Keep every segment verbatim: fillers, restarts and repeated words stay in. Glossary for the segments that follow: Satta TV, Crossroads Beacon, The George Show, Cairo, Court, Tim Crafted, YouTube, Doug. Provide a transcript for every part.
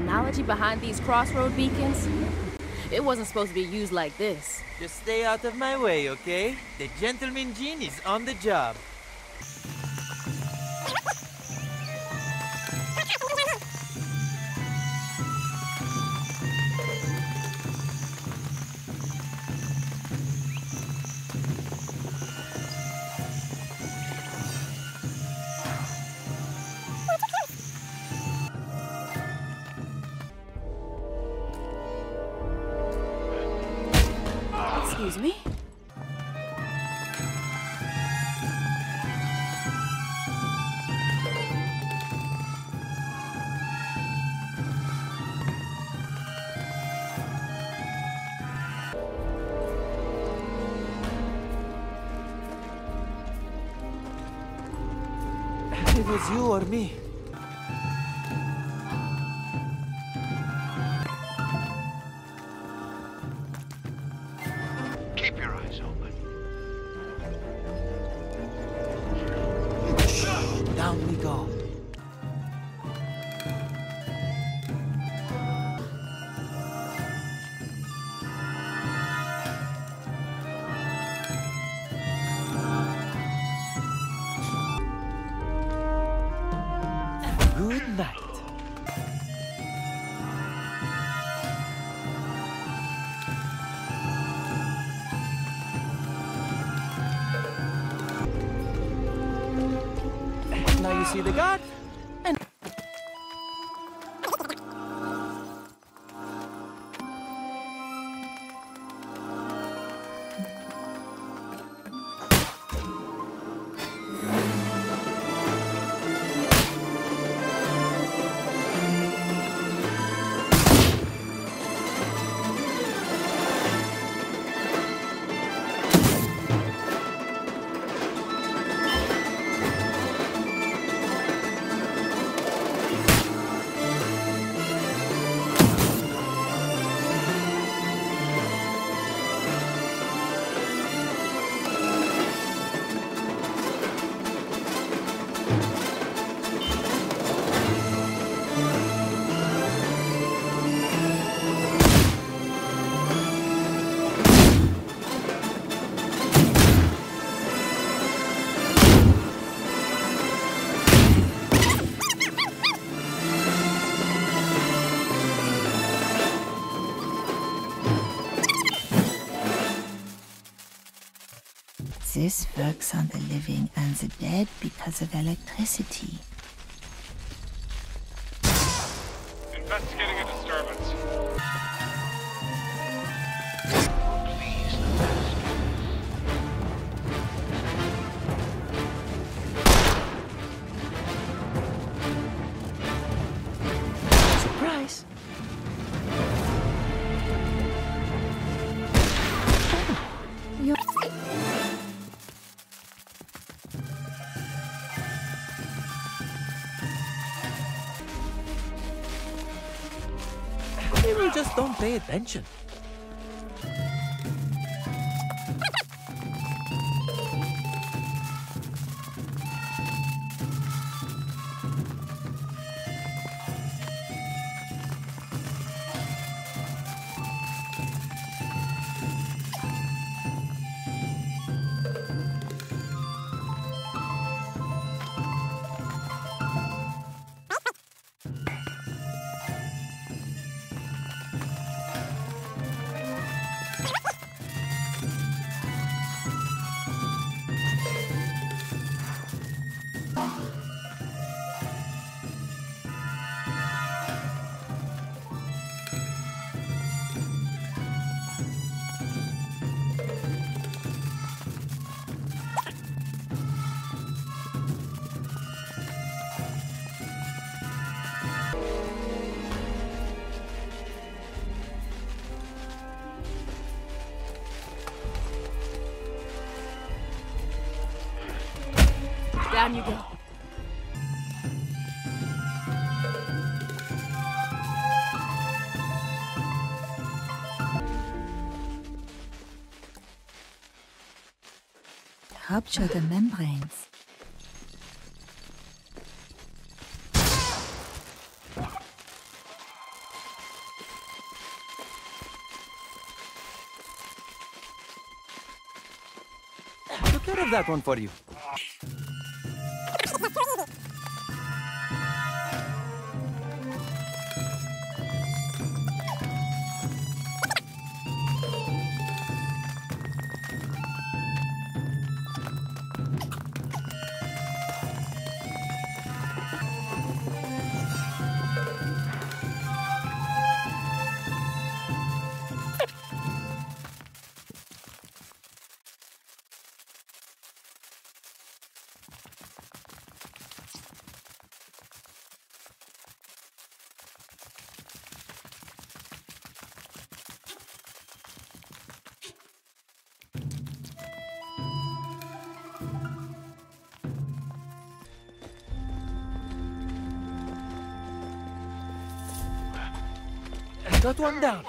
technology behind these crossroad beacons? It wasn't supposed to be used like this. Just stay out of my way, okay? The gentleman gene is on the job. Excuse me? It was you or me. Down we go. And good night. Now you see the god, and this works on the living and the dead because of electricity. Investigating a disturbance. Please, the master. Surprise! People just don't pay attention. Down you go. Rupture the membranes. care of that one for you. That one down.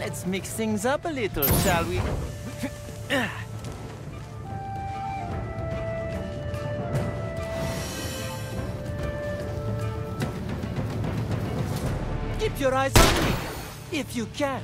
Let's mix things up a little, shall we? Keep your eyes on me, if you can.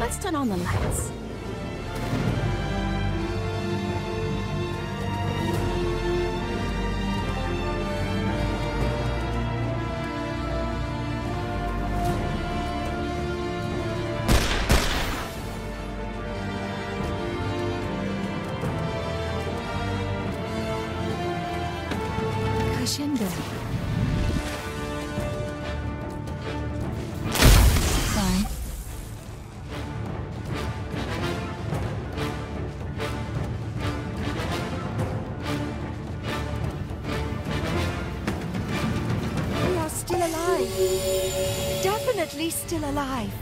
Let's turn on the lights. Crescendo. Fine. Definitely still alive.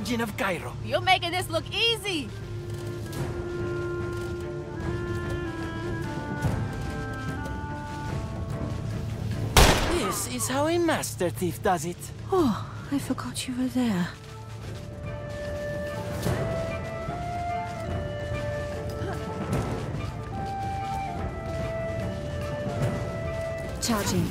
Engine of Cairo. You're making this look easy. This is how a master thief does it. Oh, I forgot you were there. Charging.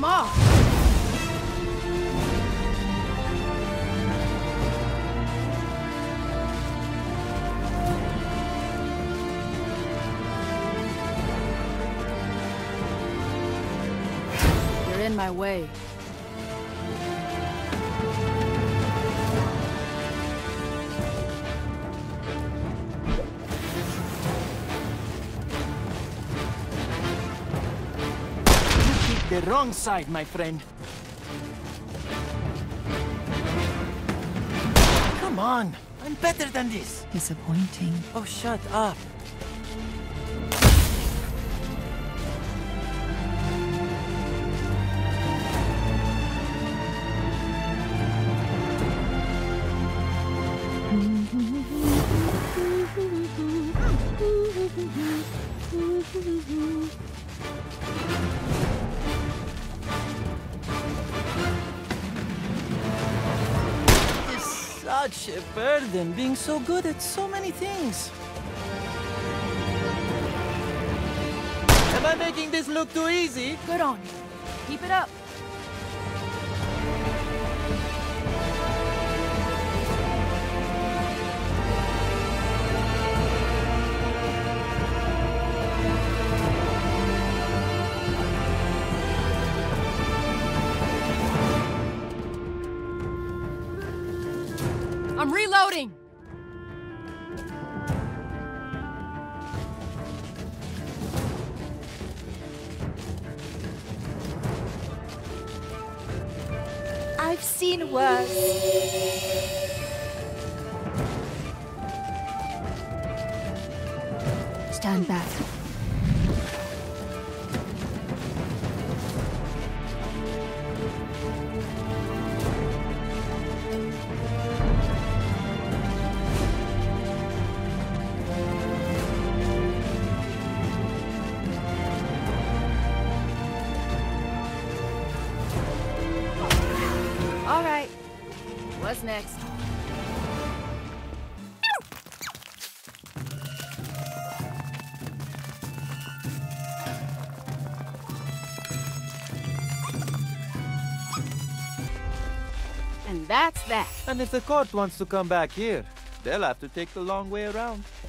them off. You're in my way. The wrong side, my friend. Come on, I'm better than this. Disappointing. Oh, shut up. Such a burden, being so good at so many things. Am I making this look too easy? Good on you. Keep it up. I'm reloading! I've seen worse. Stand back. All right. What's next? And that's that. And if the court wants to come back here, they'll have to take the long way around.